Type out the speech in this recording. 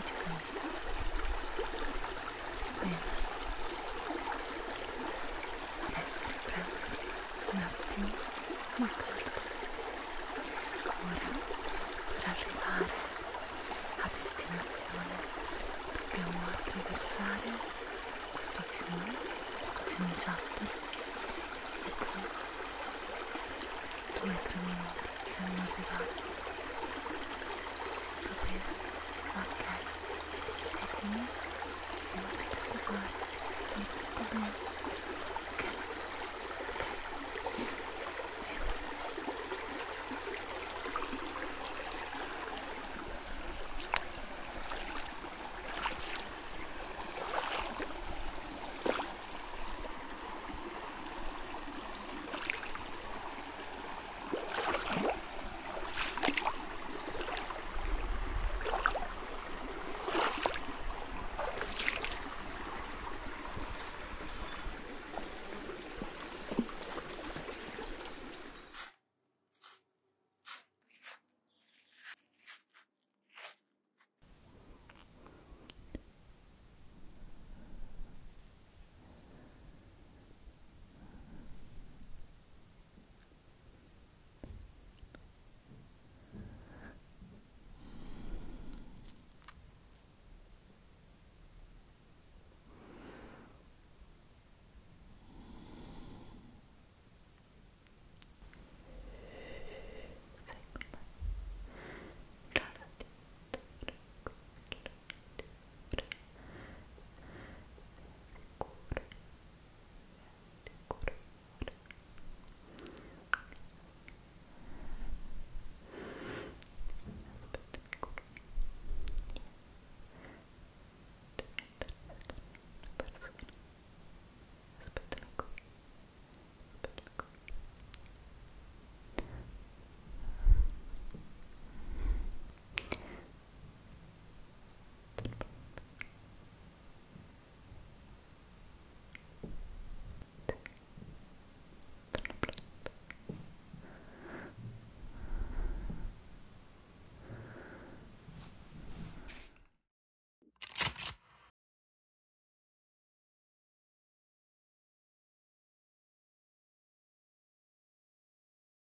qui ci sono. Bene. Adesso riprenditi un attimo, ma corto. Ora, per arrivare a destinazione, dobbiamo attraversare questo fiumiciattolo, e poi 2 o 3 minuti siamo arrivati. Va bene? Ok, seguimi.